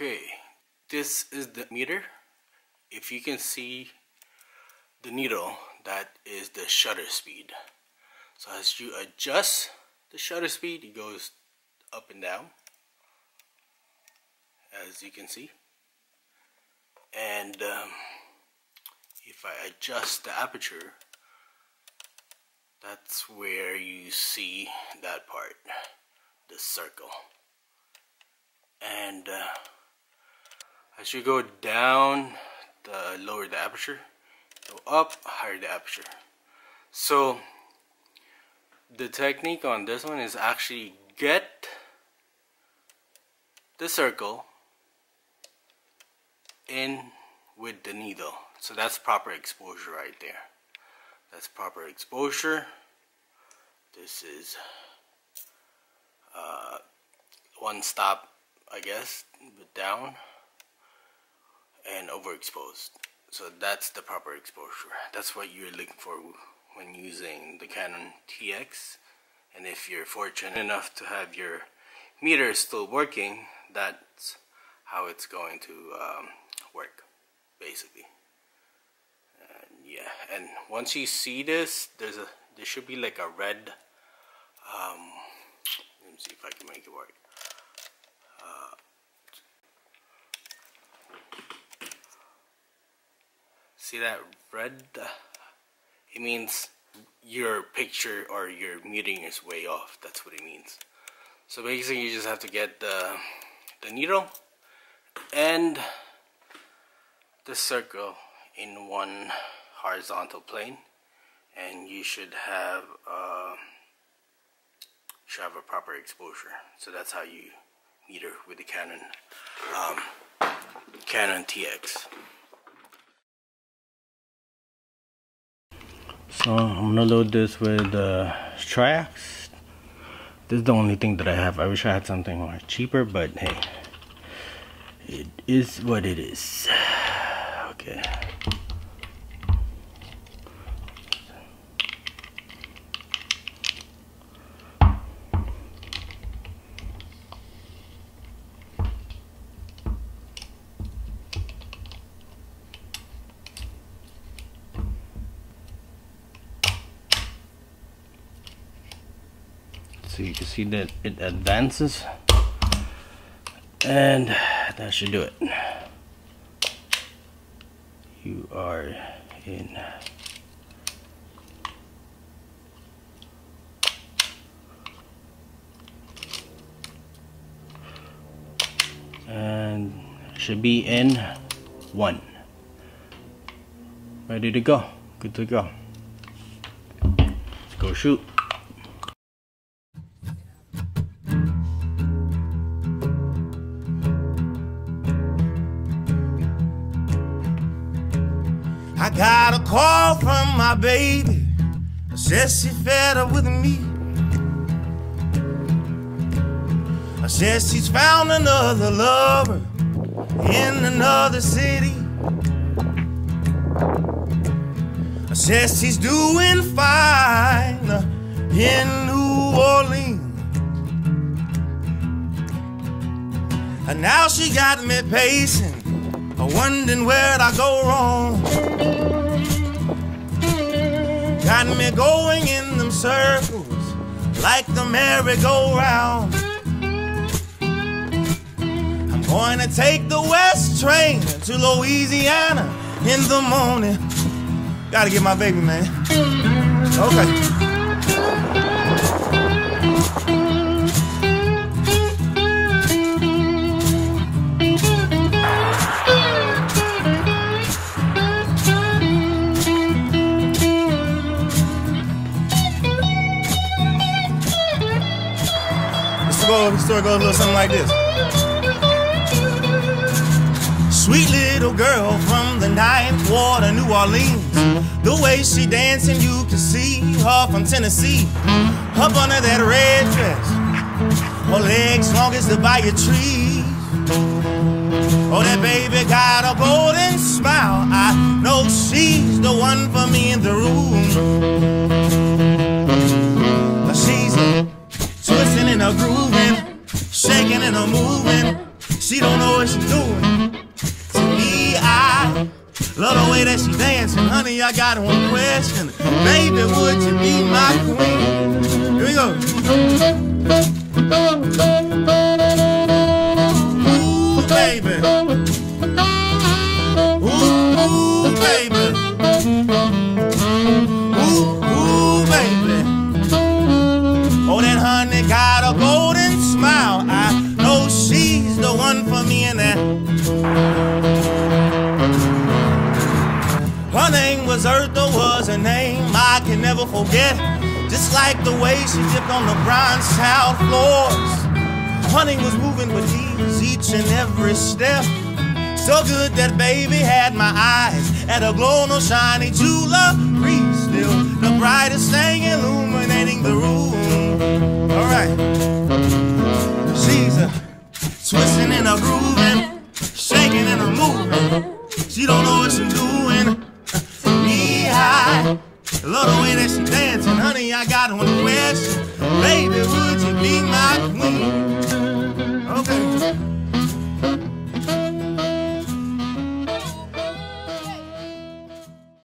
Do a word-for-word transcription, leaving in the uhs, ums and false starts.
Okay, this is the meter. If you can see the needle, that is the shutter speed. So as you adjust the shutter speed, it goes up and down, as you can see. And um, if I adjust the aperture, that's where you see that part, the circle. And uh, as you go down, the lower the aperture, go up, higher the aperture. So the technique on this one is actually get the circle in with the needle. So that's proper exposure right there. That's proper exposure. This is uh, one stop, I guess, but down and overexposed. So that's the proper exposure. That's what you're looking for when using the Canon T X. And if you're fortunate enough to have your meter still working, that's how it's going to um, work, basically. Yeah, and once you see this, there's a there should be like a red. Um, let me see if I can make it work. Uh, see that red? It means your picture or your meeting is way off. That's what it means. So basically, you just have to get the the needle and the circle in one horizontal plane, and you should have uh, should have a proper exposure. So that's how you meter with the Canon um, Canon T X. So I'm gonna load this with uh, Triax. This is the only thing that I have. I wish I had something more cheaper, but hey, it is what it is. Okay. So you can see that it advances, and that should do it. You are in. And should be in one. Ready to go. Good to go. Let's go shoot. I got a call from my baby. I said she fed up with me. I said she's found another lover in another city. I said she's doing fine in New Orleans. And now she got me pacing, wondering where'd I go wrong. Got me going in them circles like the merry-go-round. I'm going to take the West train to Louisiana in the morning. Gotta get my baby, man. Okay. The story goes a little something like this. Sweet little girl from the ninth ward of New Orleans. The way she dancing, you can see her from Tennessee. Up under that red dress, her legs long as the bayou tree. Oh, that baby got a golden smile. I know she's the one for me in the room. She's twisting in her groove, shaking and a moving, she don't know what she's doing. Love the way that she dancing. Honey, I got one question. Baby, would you be my queen? Here we go. Ooh, baby. Ooh, baby. Ooh, ooh, baby. Oh, that honey got a golden smile. I know she's the one for me and that. Her name was Eartha, was her name I can never forget. Just like the way she dipped on the bronze tile floors. Honey was moving with ease each and every step. So good that baby had my eyes at a glow, no shiny jewelry. Still the brightest thing illuminating the room. Alright. She's a twisting and a grooving, shaking and a moving. She don't know what she's doing. Love the way that she dancing, honey, I got one.